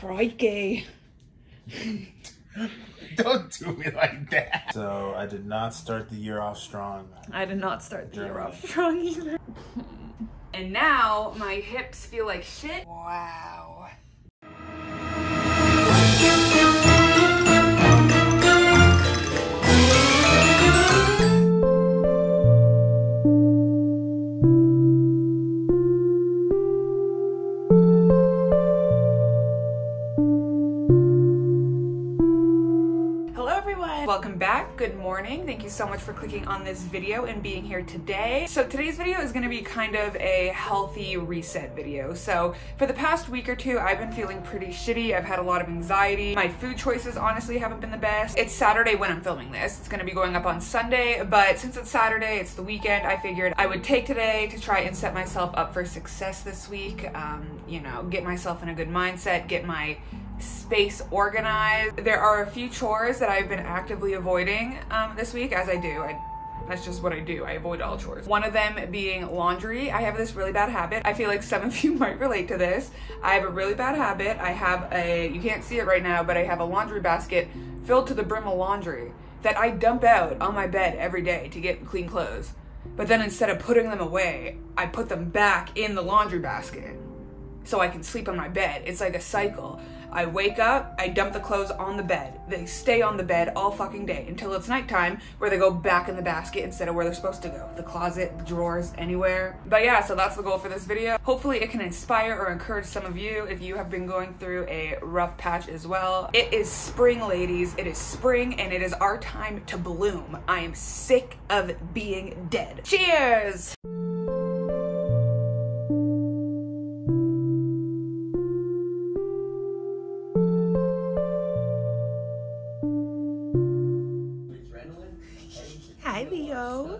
Crikey. Don't do me like that. So I did not start the year off strong. I did not start the year off strong either. And now my hips feel like shit. Wow. Welcome back, good morning. Thank you so much for clicking on this video and being here today. So today's video is gonna be kind of a healthy reset video. So for the past week or two, I've been feeling pretty shitty. I've had a lot of anxiety. My food choices honestly haven't been the best. It's Saturday when I'm filming this. It's gonna be going up on Sunday, but since it's Saturday, it's the weekend, I figured I would take today to try and set myself up for success this week. You know, get myself in a good mindset, get my space organized. There are a few chores that I've been actively avoiding this week, as I do. That's just what I do. I avoid all chores. One of them being laundry. I have this really bad habit. I feel like some of you might relate to this. I have a really bad habit. I have a, you can't see it right now, but I have a laundry basket filled to the brim of laundry that I dump out on my bed every day to get clean clothes. But then instead of putting them away, I put them back in the laundry basket so I can sleep on my bed. It's like a cycle. I wake up, I dump the clothes on the bed. They stay on the bed all fucking day until it's nighttime where they go back in the basket instead of where they're supposed to go. The closet, the drawers, anywhere. But yeah, so that's the goal for this video. Hopefully it can inspire or encourage some of you if you have been going through a rough patch as well. It is spring, ladies. It is spring and it is our time to bloom. I am sick of being dead. Cheers!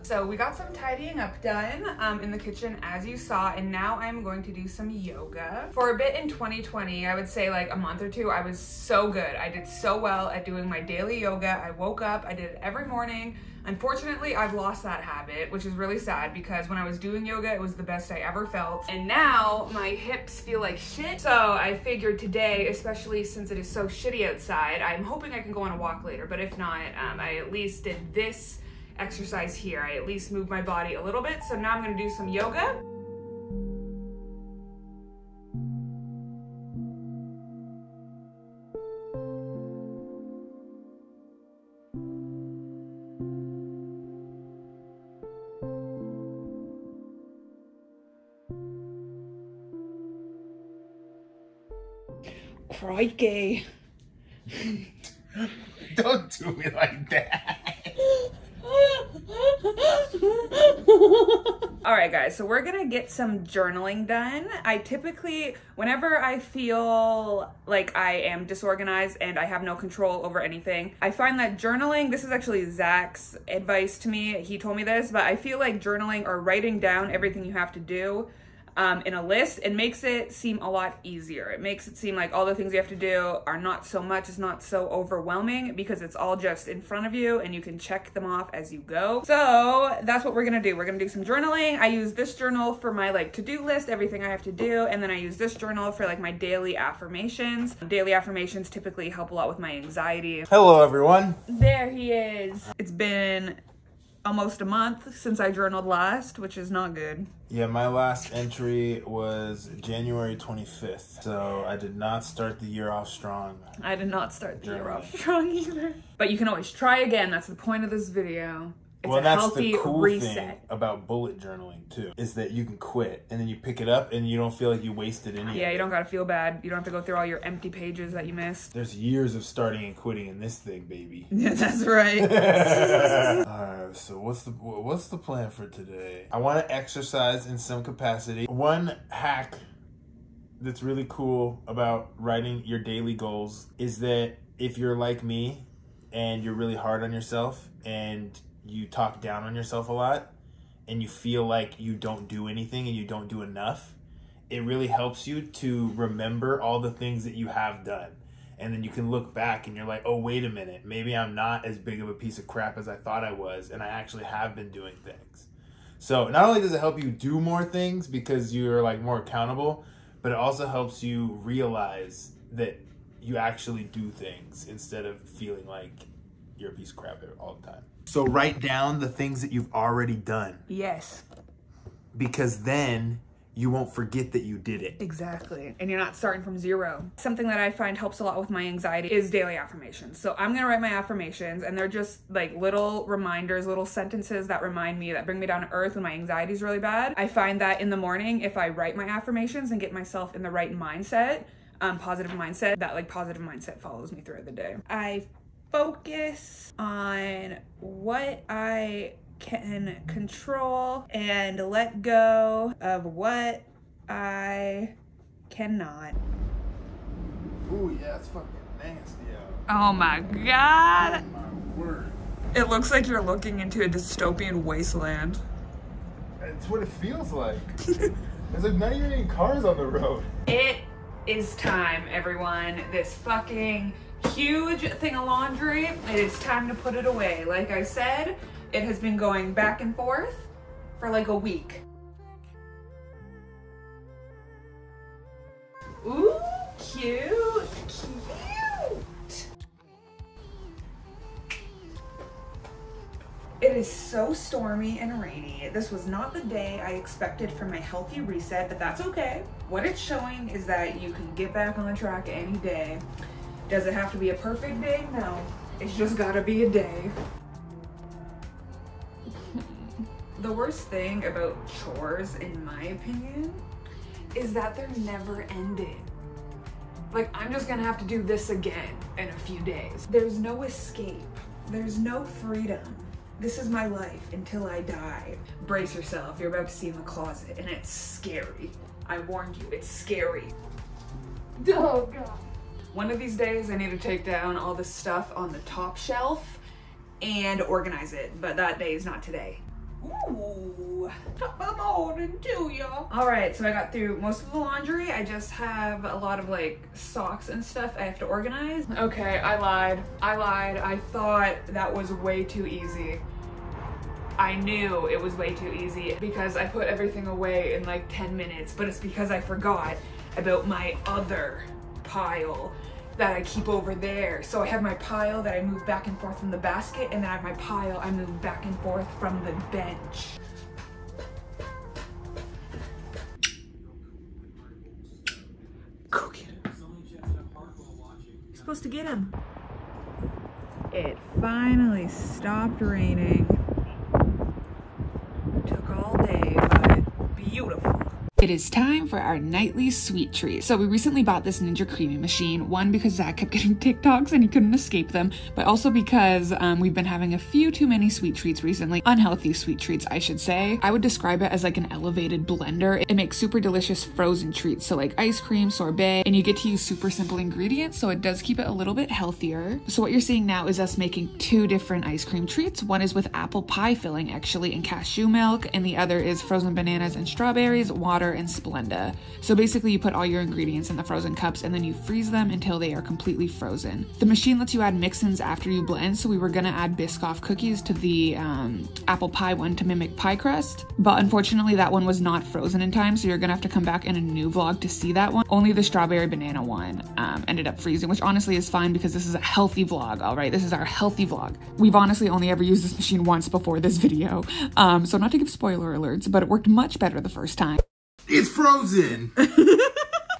So we got some tidying up done in the kitchen, as you saw, and now I'm going to do some yoga. For a bit in 2020, I would say like a month or two, I was so good. I did so well at doing my daily yoga. I woke up, I did it every morning. Unfortunately, I've lost that habit, which is really sad because when I was doing yoga, it was the best I ever felt. And now my hips feel like shit. So I figured today, especially since it is so shitty outside, I'm hoping I can go on a walk later, but if not, I at least did this exercise here. I at least moved my body a little bit. So now I'm gonna do some yoga. Crikey. Don't do me like that. All right, guys, so we're gonna get some journaling done. I typically, whenever I feel like I am disorganized and I have no control over anything, I find that journaling, this is actually Zach's advice to me, he told me this, but I feel like journaling or writing down everything you have to do in a list, it makes it seem a lot easier. It makes it seem like all the things you have to do are not so much, it's not so overwhelming because it's all just in front of you and you can check them off as you go. So that's what we're gonna do. We're gonna do some journaling. I use this journal for my like to-do list, everything I have to do, and then I use this journal for like my daily affirmations. Daily affirmations typically help a lot with my anxiety. Hello, everyone. There he is. It's been almost a month since I journaled last, which is not good. Yeah, my last entry was January 25th, so I did not start the year off strong. I did not start the year off strong either. But you can always try again. That's the point of this video. It's well, a that's healthy the cool reset. Thing about bullet journaling too, is that you can quit and then you pick it up and you don't feel like you wasted any. Yeah, you don't gotta feel bad. You don't have to go through all your empty pages that you missed. There's years of starting and quitting in this thing, baby. Yeah, that's right. All right, so what's the plan for today? I want to exercise in some capacity. One hack that's really cool about writing your daily goals is that if you're like me and you're really hard on yourself and you talk down on yourself a lot and you feel like you don't do anything and you don't do enough, it really helps you to remember all the things that you have done. And then you can look back and you're like, oh, wait a minute, maybe I'm not as big of a piece of crap as I thought I was, and I actually have been doing things. So not only does it help you do more things because you're like more accountable, but it also helps you realize that you actually do things instead of feeling like you're a piece of crap all the time. So write down the things that you've already done. Yes. Because then you won't forget that you did it. Exactly. And you're not starting from zero. Something that I find helps a lot with my anxiety is daily affirmations. So I'm gonna write my affirmations, and they're just like little reminders, little sentences that remind me, that bring me down to earth when my anxiety is really bad. I find that in the morning, if I write my affirmations and get myself in the right mindset, positive mindset, that like positive mindset follows me throughout the day. I focus on what I can control and let go of what I cannot. Ooh, yeah, it's fucking nasty out. Oh my God. Oh my word. It looks like you're looking into a dystopian wasteland. It's what it feels like. It's like not even any cars on the road. It is time, everyone. This fucking huge thing of laundry, it's time to put it away. Like I said, it has been going back and forth for like a week. Ooh, cute, cute. It is so stormy and rainy. This was not the day I expected for my healthy reset, but that's okay. What it's showing is that you can get back on track any day. Does it have to be a perfect day? No, it's just gotta be a day. The worst thing about chores, in my opinion, is that they're never ending. Like, I'm just gonna have to do this again in a few days. There's no escape. There's no freedom. This is my life until I die. Brace yourself, you're about to see in the closet, and it's scary. I warned you, it's scary. Oh God. One of these days, I need to take down all this stuff on the top shelf and organize it, but that day is not today. Ooh, top of the morning to y'all. All right, so I got through most of the laundry. I just have a lot of like socks and stuff I have to organize. Okay, I lied. I thought that was way too easy. I knew it was way too easy because I put everything away in like 10 minutes, but it's because I forgot about my other pile that I keep over there. So I have my pile that I move back and forth from the basket, and then I have my pile I move back and forth from the bench. Go get him. You're supposed to get him. It finally stopped raining. It took all day, but beautiful. It is time for our nightly sweet treat. So we recently bought this Ninja Creami machine, one because Zach kept getting TikToks and he couldn't escape them, but also because we've been having a few too many sweet treats recently, unhealthy sweet treats, I should say. I would describe it as like an elevated blender. It makes super delicious frozen treats, so like ice cream, sorbet, and you get to use super simple ingredients, so it does keep it a little bit healthier. So what you're seeing now is us making two different ice cream treats. One is with apple pie filling actually and cashew milk, and the other is frozen bananas and strawberries, water, and Splenda. So basically you put all your ingredients in the frozen cups and then you freeze them until they are completely frozen. The machine lets you add mix-ins after you blend, so we were gonna add Biscoff cookies to the apple pie one to mimic pie crust, but unfortunately that one was not frozen in time, so you're gonna have to come back in a new vlog to see that one. Only the strawberry banana one ended up freezing, which honestly is fine because this is a healthy vlog, all right? This is our healthy vlog. We've honestly only ever used this machine once before this video, so not to give spoiler alerts, but it worked much better the first time. It's frozen.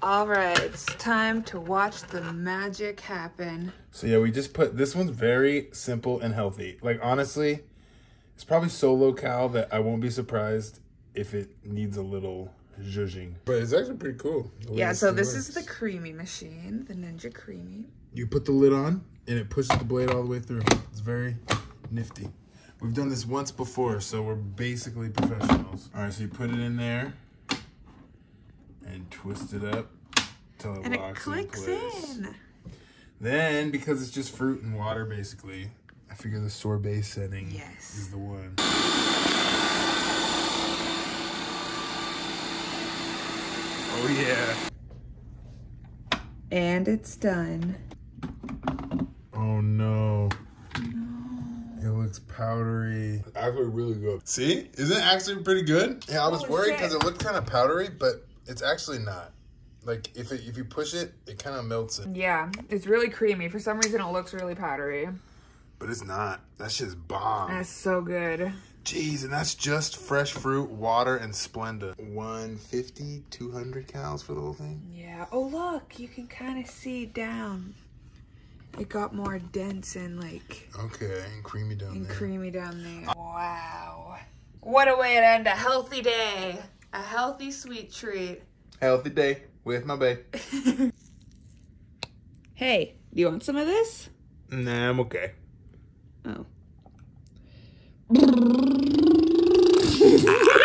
All right, it's time to watch the magic happen. So yeah, we just put, this one's very simple and healthy. Like honestly, it's probably so low cal that I won't be surprised if it needs a little zhuzhing. But it's actually pretty cool. Yeah, so this is the Creami machine, the Ninja Creami. You put the lid on and it pushes the blade all the way through. It's very nifty. We've done this once before, so we're basically professionals. All right, so you put it in there. And twist it up till it locks in place. And it clicks in. Then, because it's just fruit and water, basically, I figure the sorbet setting is the one. Oh, yeah. And it's done. Oh, no. It looks powdery. It's actually really good. See? Isn't it actually pretty good? Yeah, I was worried because it looked kind of powdery, but it's actually not. Like, if you push it, it kind of melts it. Yeah, it's really creamy. For some reason, it looks really powdery. But it's not. That shit's bomb. That's so good. Jeez, and that's just fresh fruit, water, and Splenda. 150, 200 calories for the whole thing? Yeah. Oh, look. You can kind of see down. It got more dense and, like... Okay, and creamy down there. And creamy down there. Wow. What a way to end a healthy day. A healthy sweet treat. Healthy day with my babe. Hey, do you want some of this? Nah, I'm okay. Oh.